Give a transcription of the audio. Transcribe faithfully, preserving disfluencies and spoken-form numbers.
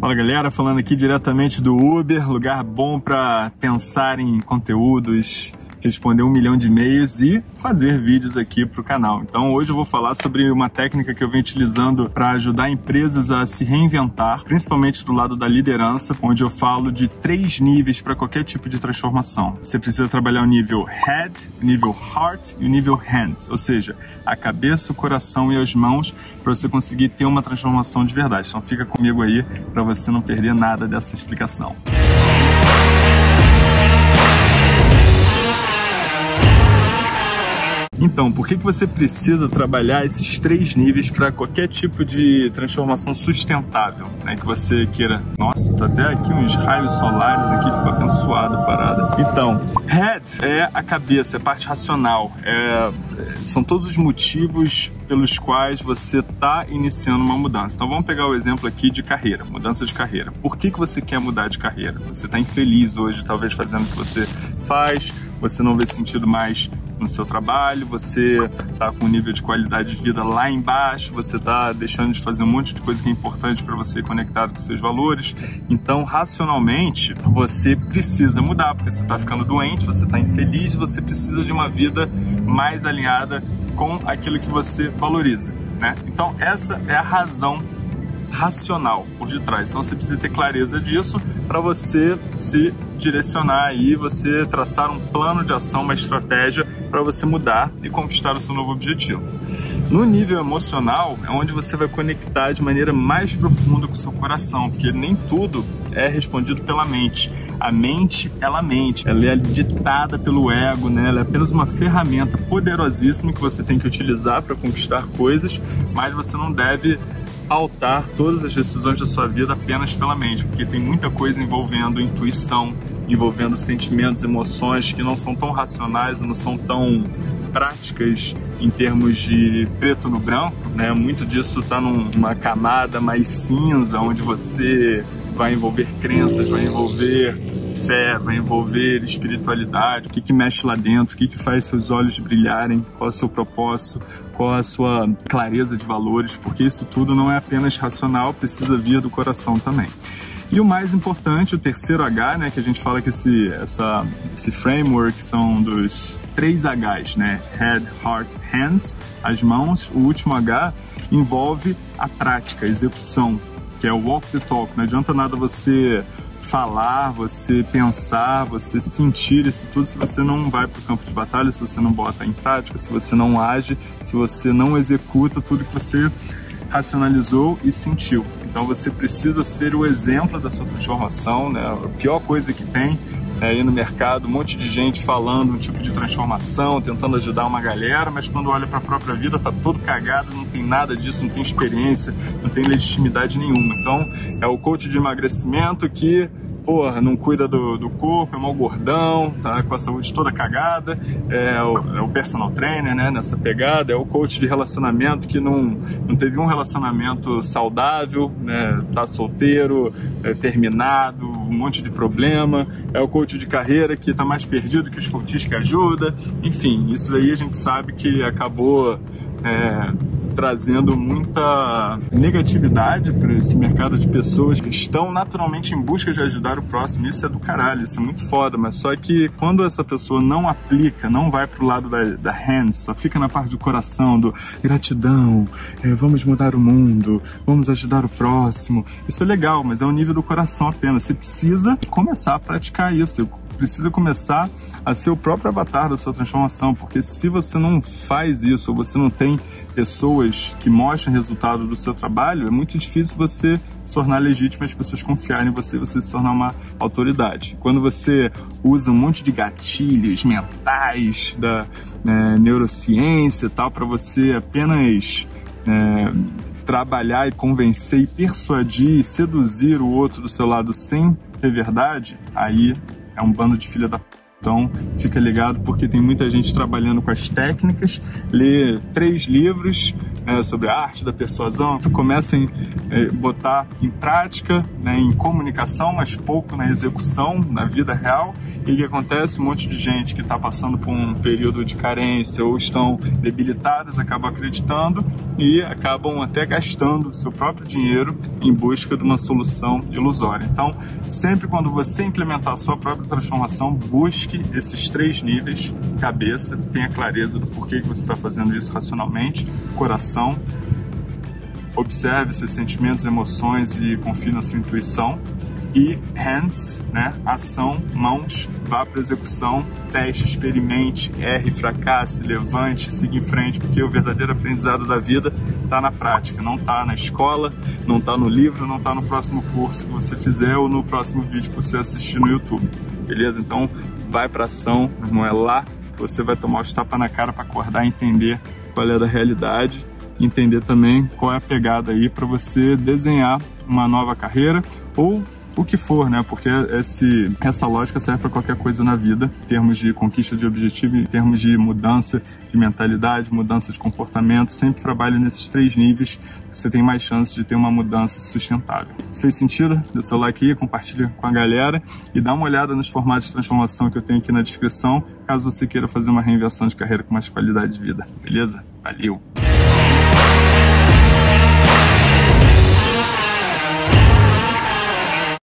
Fala galera, falando aqui diretamente do Uber, lugar bom para pensar em conteúdos, responder um milhão de e-mails e fazer vídeos aqui para o canal. Então hoje eu vou falar sobre uma técnica que eu venho utilizando para ajudar empresas a se reinventar, principalmente do lado da liderança, onde eu falo de três níveis para qualquer tipo de transformação. Você precisa trabalhar o nível head, o nível heart e o nível hands, ou seja, a cabeça, o coração e as mãos, para você conseguir ter uma transformação de verdade. Então fica comigo aí para você não perder nada dessa explicação. Então, por que que você precisa trabalhar esses três níveis para qualquer tipo de transformação sustentável, né? Que você queira... Nossa, tá até aqui uns raios solares aqui, ficou abençoado a parada. Então, head é a cabeça, é a parte racional. É... São todos os motivos pelos quais você está iniciando uma mudança. Então, vamos pegar o exemplo aqui de carreira, mudança de carreira. Por que que você quer mudar de carreira? Você está infeliz hoje, talvez, fazendo o que você faz, você não vê sentido mais no seu trabalho, você está com um nível de qualidade de vida lá embaixo, você está deixando de fazer um monte de coisa que é importante para você, conectado com seus valores. Então, racionalmente, você precisa mudar, porque você está ficando doente, você está infeliz, você precisa de uma vida mais alinhada com aquilo que você valoriza, né? Então, essa é a razão racional por detrás. Então, você precisa ter clareza disso para você se direcionar aí, você traçar um plano de ação, uma estratégia para você mudar e conquistar o seu novo objetivo. No nível emocional é onde você vai conectar de maneira mais profunda com o seu coração, porque nem tudo é respondido pela mente. A mente, ela mente, ela é ditada pelo ego, né? Ela é apenas uma ferramenta poderosíssima que você tem que utilizar para conquistar coisas, mas você não deve pautar todas as decisões da sua vida apenas pela mente, porque tem muita coisa envolvendo intuição, envolvendo sentimentos, emoções que não são tão racionais, não são tão práticas em termos de preto no branco, né? Muito disso está numa camada mais cinza, onde você vai envolver crenças, vai envolver fé, vai envolver espiritualidade, o que que mexe lá dentro, o que que faz seus olhos brilharem, qual é o seu propósito, qual a sua clareza de valores, porque isso tudo não é apenas racional, precisa vir do coração também. E o mais importante, o terceiro H, né, que a gente fala que esse, essa, esse framework são dos três Hs, né, head, heart, hands, as mãos. O último H envolve a prática, a execução, que é o walk the talk. Não adianta nada você falar, você pensar, você sentir isso tudo se você não vai para o campo de batalha, se você não bota em prática, se você não age, se você não executa tudo que você racionalizou e sentiu. Então você precisa ser o exemplo da sua transformação, né? A pior coisa que tem é aí no mercado, um monte de gente falando um tipo de transformação, tentando ajudar uma galera, mas quando olha para a própria vida tá todo cagado, não tem nada disso, não tem experiência, não tem legitimidade nenhuma. Então é o coach de emagrecimento que, porra, não cuida do, do corpo, é mó gordão, tá com a saúde toda cagada, é o, é o personal trainer, né, nessa pegada, é o coach de relacionamento que não, não teve um relacionamento saudável, né, tá solteiro, é, terminado, um monte de problema, é o coach de carreira que tá mais perdido que os coaches que ajuda, enfim, isso daí a gente sabe que acabou... É, trazendo muita negatividade para esse mercado de pessoas que estão naturalmente em busca de ajudar o próximo. Isso é do caralho, isso é muito foda, mas só que quando essa pessoa não aplica, não vai pro lado da, da hands, só fica na parte do coração, do gratidão, é, vamos mudar o mundo, vamos ajudar o próximo, isso é legal, mas é o nível do coração apenas. Você precisa começar a praticar isso, precisa começar a ser o próprio avatar da sua transformação, porque se você não faz isso, ou você não tem pessoas que mostrem resultado do seu trabalho, é muito difícil você se tornar legítima, as pessoas confiarem em você e você se tornar uma autoridade. Quando você usa um monte de gatilhos mentais da é, neurociência e tal, para você apenas... É, trabalhar e convencer e persuadir e seduzir o outro do seu lado sem ter verdade, aí é um bando de filha da p... Então fica ligado, porque tem muita gente trabalhando com as técnicas. Lê três livros é, sobre a arte da persuasão, comecem a é, botar em prática, né, em comunicação, mas pouco na execução, na vida real. E o que acontece? Um monte de gente que está passando por um período de carência ou estão debilitadas, acabam acreditando e acabam até gastando o seu próprio dinheiro em busca de uma solução ilusória. Então, sempre quando você implementar a sua própria transformação, busque esses três níveis: cabeça, tenha clareza do porquê que você está fazendo isso racionalmente; coração, observe seus sentimentos, emoções e confie na sua intuição; e hands, né, ação, mãos, vá para a execução, teste, experimente, erre, fracasse, levante, siga em frente, porque o verdadeiro aprendizado da vida está na prática, não está na escola, não está no livro, não está no próximo curso que você fizer ou no próximo vídeo que você assistir no YouTube, beleza? Então vai para ação, não é lá que você vai tomar os tapas na cara para acordar e entender qual é da realidade, entender também qual é a pegada aí para você desenhar uma nova carreira ou o que for, né? Porque esse, essa lógica serve para qualquer coisa na vida, em termos de conquista de objetivo, em termos de mudança de mentalidade, mudança de comportamento. Sempre trabalhe nesses três níveis, você tem mais chances de ter uma mudança sustentável. Se fez sentido, dê seu like aí, compartilha com a galera e dá uma olhada nos formatos de transformação que eu tenho aqui na descrição, caso você queira fazer uma reinvenção de carreira com mais qualidade de vida, beleza? Valeu!